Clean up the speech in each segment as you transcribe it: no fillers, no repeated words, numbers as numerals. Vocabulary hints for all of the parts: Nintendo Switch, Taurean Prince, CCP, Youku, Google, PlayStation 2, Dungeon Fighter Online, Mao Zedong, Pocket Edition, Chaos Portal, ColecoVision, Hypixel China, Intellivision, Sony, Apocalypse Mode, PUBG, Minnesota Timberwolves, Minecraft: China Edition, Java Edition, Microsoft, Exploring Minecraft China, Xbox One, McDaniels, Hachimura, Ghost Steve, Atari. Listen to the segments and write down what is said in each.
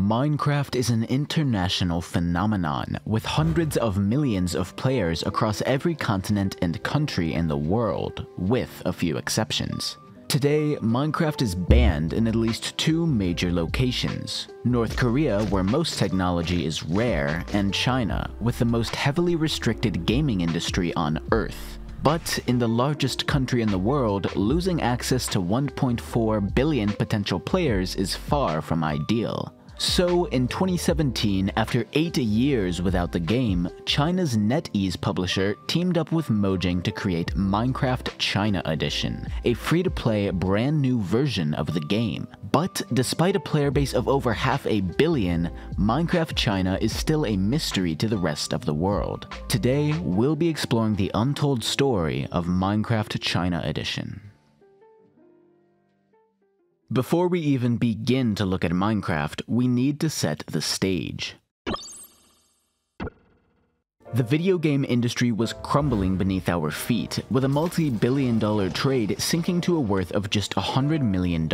Minecraft is an international phenomenon, with hundreds of millions of players across every continent and country in the world, with a few exceptions. Today, Minecraft is banned in at least two major locations: North Korea, where most technology is rare, and China, with the most heavily restricted gaming industry on Earth. But in the largest country in the world, losing access to 1.4 billion potential players is far from ideal. So, in 2017, after 8 years without the game, China's NetEase publisher teamed up with Mojang to create Minecraft China Edition, a free-to-play brand new version of the game. But despite a player base of over 500 million, Minecraft China is still a mystery to the rest of the world. Today, we'll be exploring the untold story of Minecraft China Edition. Before we even begin to look at Minecraft, we need to set the stage. The video game industry was crumbling beneath our feet, with a multi-billion-dollar trade sinking to a worth of just $100 million,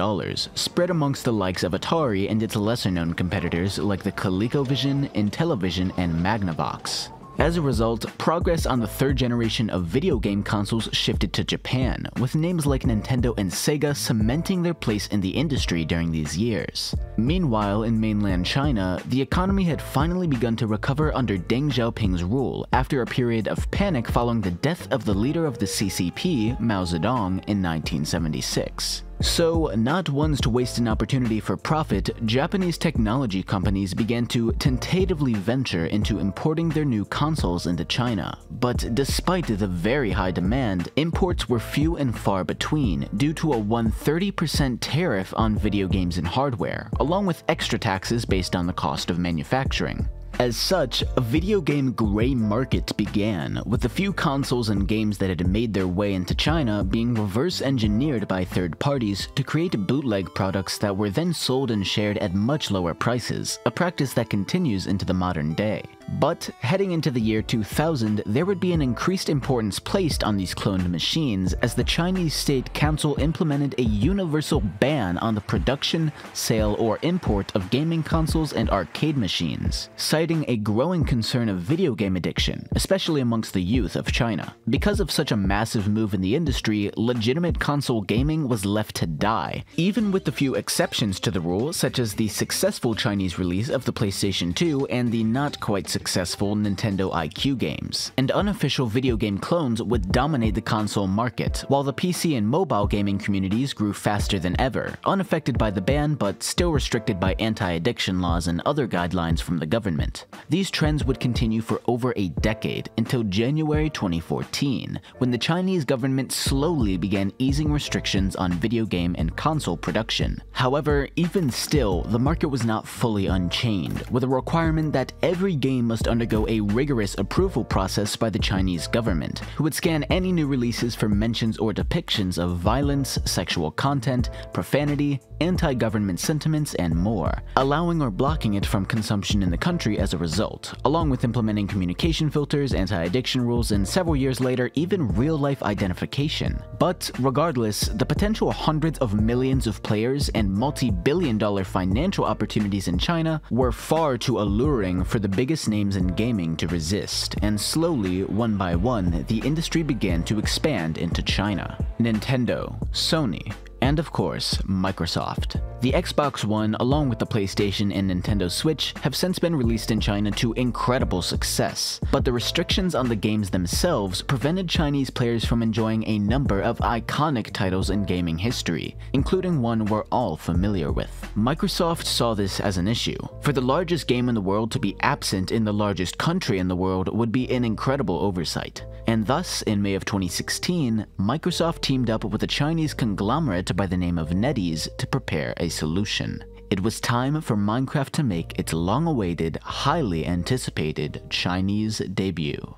spread amongst the likes of Atari and its lesser-known competitors like the ColecoVision, Intellivision, and Magnavox. As a result, progress on the third generation of video game consoles shifted to Japan, with names like Nintendo and Sega cementing their place in the industry during these years. Meanwhile, in mainland China, the economy had finally begun to recover under Deng Xiaoping's rule after a period of panic following the death of the leader of the CCP, Mao Zedong, in 1976. So, not once to waste an opportunity for profit, Japanese technology companies began to tentatively venture into importing their new consoles into China. But despite the very high demand, imports were few and far between due to a 130% tariff on video games and hardware, along with extra taxes based on the cost of manufacturing. As such, a video game gray market began, with the few consoles and games that had made their way into China being reverse engineered by third parties to create bootleg products that were then sold and shared at much lower prices, a practice that continues into the modern day. But heading into the year 2000, there would be an increased importance placed on these cloned machines as the Chinese State Council implemented a universal ban on the production, sale, or import of gaming consoles and arcade machines, citing a growing concern of video game addiction, especially amongst the youth of China. Because of such a massive move in the industry, legitimate console gaming was left to die, even with the few exceptions to the rule, such as the successful Chinese release of the PlayStation 2 and the not quite successful Nintendo IQ games, and unofficial video game clones would dominate the console market, while the PC and mobile gaming communities grew faster than ever, unaffected by the ban but still restricted by anti-addiction laws and other guidelines from the government. These trends would continue for over a decade, until January 2014, when the Chinese government slowly began easing restrictions on video game and console production. However, even still, the market was not fully unchained, with a requirement that every game must undergo a rigorous approval process by the Chinese government, who would scan any new releases for mentions or depictions of violence, sexual content, profanity, anti-government sentiments, and more, allowing or blocking it from consumption in the country as a result, along with implementing communication filters, anti-addiction rules, and several years later, even real-life identification. But regardless, the potential hundreds of millions of players and multi-billion-dollar financial opportunities in China were far too alluring for the biggest names in gaming to resist, and slowly, one by one, the industry began to expand into China. Nintendo, Sony, and of course, Microsoft. The Xbox One, along with the PlayStation and Nintendo Switch, have since been released in China to incredible success, but the restrictions on the games themselves prevented Chinese players from enjoying a number of iconic titles in gaming history, including one we're all familiar with. Microsoft saw this as an issue. For the largest game in the world to be absent in the largest country in the world would be an incredible oversight. And thus, in May of 2016, Microsoft teamed up with a Chinese conglomerate by the name of NetEase to prepare a solution. It was time for Minecraft to make its long-awaited, highly anticipated Chinese debut.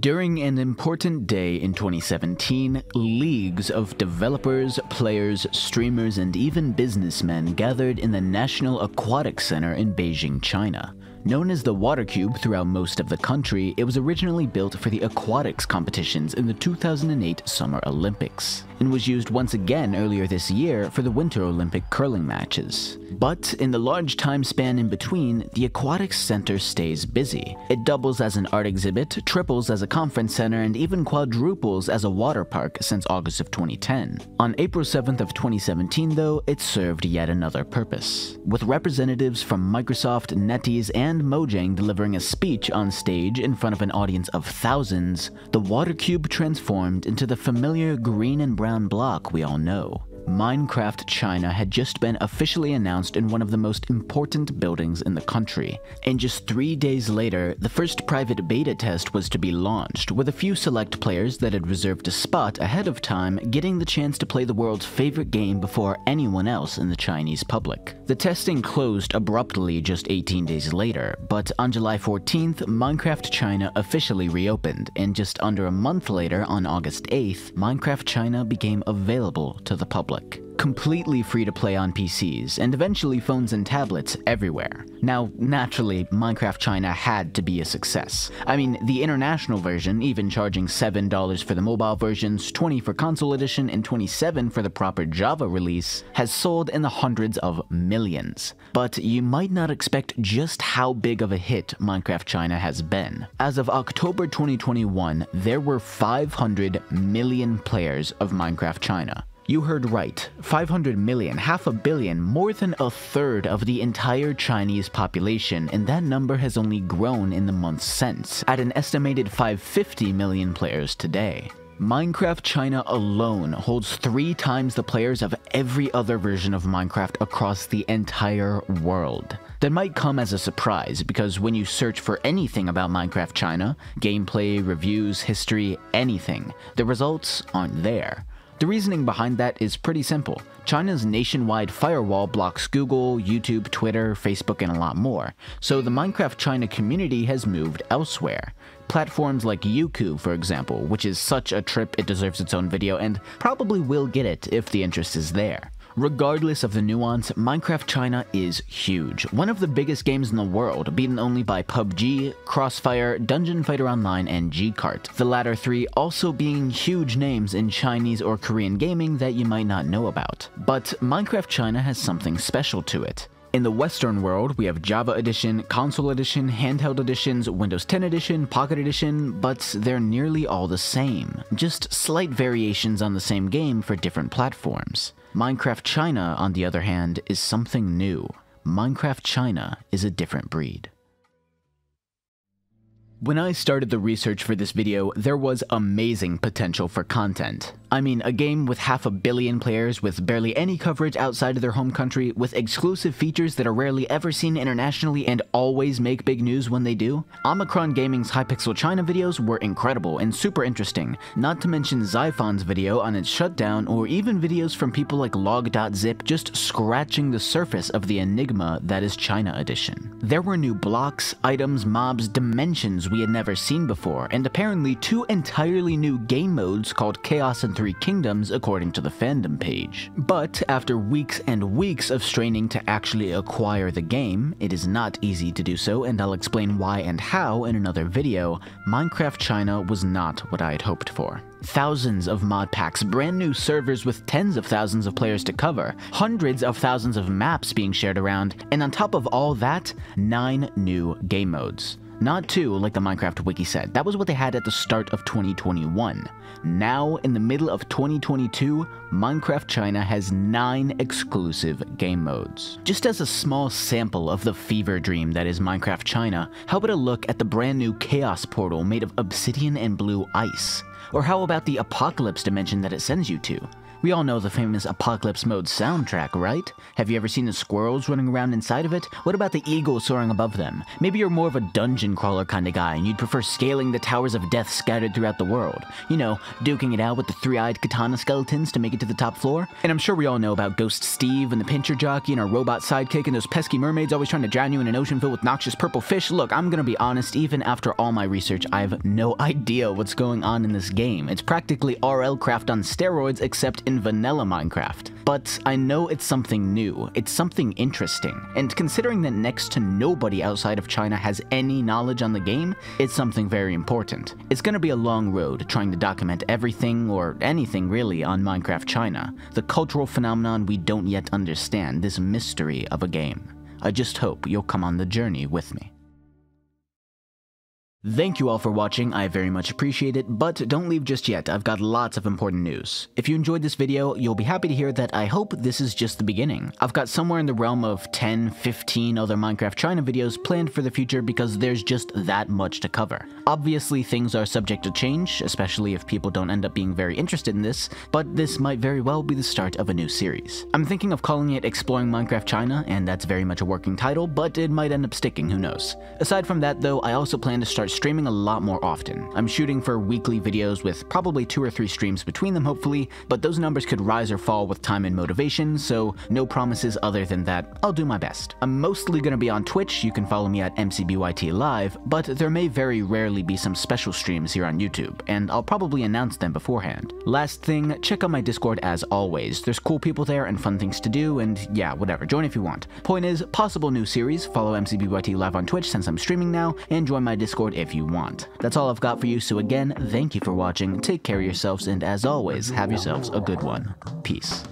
During an important day in 2017, leagues of developers, players, streamers, and even businessmen gathered in the National Aquatic Center in Beijing, China. Known as the Water Cube throughout most of the country, it was originally built for the aquatics competitions in the 2008 Summer Olympics, and was used once again earlier this year for the Winter Olympic curling matches. But in the large time span in between, the Aquatics Center stays busy. It doubles as an art exhibit, triples as a conference center, and even quadruples as a water park since August of 2010. On April 7th of 2017 though, it served yet another purpose, with representatives from Microsoft, NetEase, and Mojang delivering a speech on stage in front of an audience of thousands. The Water Cube transformed into the familiar green and brown block we all know. Minecraft China had just been officially announced in one of the most important buildings in the country, and just 3 days later, the first private beta test was to be launched, with a few select players that had reserved a spot ahead of time getting the chance to play the world's favorite game before anyone else in the Chinese public. The testing closed abruptly just 18 days later, but on July 14th, Minecraft China officially reopened, and just under a month later, on August 8th, Minecraft China became available to the public. Completely free to play on PCs, and eventually phones and tablets everywhere. Now, naturally, Minecraft China had to be a success. I mean, the international version, even charging $7 for the mobile versions, $20 for Console Edition, and $27 for the proper Java release, has sold in the hundreds of millions. But you might not expect just how big of a hit Minecraft China has been. As of October 2021, there were 500 million players of Minecraft China. You heard right, 500 million, half a billion, more than a third of the entire Chinese population, and that number has only grown in the months since, at an estimated 550 million players today. Minecraft China alone holds 3 times the players of every other version of Minecraft across the entire world. That might come as a surprise, because when you search for anything about Minecraft China, gameplay, reviews, history, anything, the results aren't there. The reasoning behind that is pretty simple. China's nationwide firewall blocks Google, YouTube, Twitter, Facebook, and a lot more, so the Minecraft China community has moved elsewhere. Platforms like Youku, for example, which is such a trip it deserves its own video and probably will get it if the interest is there. Regardless of the nuance, Minecraft China is huge. One of the biggest games in the world, beaten only by PUBG, Crossfire, Dungeon Fighter Online, and G-Kart, the latter 3 also being huge names in Chinese or Korean gaming that you might not know about. But Minecraft China has something special to it. In the Western world, we have Java Edition, Console Edition, Handheld Editions, Windows 10 Edition, Pocket Edition, but they're nearly all the same, just slight variations on the same game for different platforms. Minecraft China, on the other hand, is something new. Minecraft China is a different breed. When I started the research for this video, there was amazing potential for content. I mean, a game with half a billion players, with barely any coverage outside of their home country, with exclusive features that are rarely ever seen internationally and always make big news when they do. Omicron Gaming's Hypixel China videos were incredible and super interesting, not to mention Xifon's video on its shutdown, or even videos from people like Log.zip just scratching the surface of the enigma that is China Edition. There were new blocks, items, mobs, dimensions we had never seen before, and apparently 2 entirely new game modes called Chaos and 3 Kingdoms according to the fandom page. But after weeks and weeks of straining to actually acquire the game, it is not easy to do so, and I'll explain why and how in another video, Minecraft China was not what I had hoped for. Thousands of mod packs, brand new servers with tens of thousands of players to cover, hundreds of thousands of maps being shared around, and on top of all that, 9 new game modes. Not 2, like the Minecraft Wiki said. That was what they had at the start of 2021. Now, in the middle of 2022, Minecraft China has 9 exclusive game modes. Just as a small sample of the fever dream that is Minecraft China, how about a look at the brand new Chaos Portal made of obsidian and blue ice? Or how about the Apocalypse dimension that it sends you to? We all know the famous Apocalypse Mode soundtrack, right? Have you ever seen the squirrels running around inside of it? What about the eagles soaring above them? Maybe you're more of a dungeon crawler kind of guy and you'd prefer scaling the towers of death scattered throughout the world. You know, duking it out with the 3-eyed katana skeletons to make it to the top floor. And I'm sure we all know about Ghost Steve and the pincher jockey and our robot sidekick and those pesky mermaids always trying to drown you in an ocean filled with noxious purple fish. Look, I'm gonna be honest, even after all my research, I have no idea what's going on in this game. It's practically RL Craft on steroids, except in vanilla Minecraft, but I know it's something new, it's something interesting, and considering that next to nobody outside of China has any knowledge on the game, it's something very important. It's gonna be a long road trying to document everything, or anything really, on Minecraft China, the cultural phenomenon we don't yet understand, this mystery of a game. I just hope you'll come on the journey with me. Thank you all for watching, I very much appreciate it, but don't leave just yet, I've got lots of important news. If you enjoyed this video, you'll be happy to hear that I hope this is just the beginning. I've got somewhere in the realm of 10-15 other Minecraft China videos planned for the future because there's just that much to cover. Obviously things are subject to change, especially if people don't end up being very interested in this, but this might very well be the start of a new series. I'm thinking of calling it Exploring Minecraft China, and that's very much a working title, but it might end up sticking, who knows. Aside from that though, I also plan to start streaming a lot more often. I'm shooting for weekly videos with probably 2 or 3 streams between them hopefully, but those numbers could rise or fall with time and motivation, so no promises other than that, I'll do my best. I'm mostly gonna be on Twitch, you can follow me at MCBYT Live, but there may very rarely be some special streams here on YouTube, and I'll probably announce them beforehand. Last thing, check out my Discord as always, there's cool people there and fun things to do, and yeah, whatever, join if you want. Point is, possible new series, follow MCBYT Live on Twitch since I'm streaming now, and join my Discord if you want. That's all I've got for you, so again, thank you for watching, take care of yourselves, and as always, have yourselves a good one. Peace.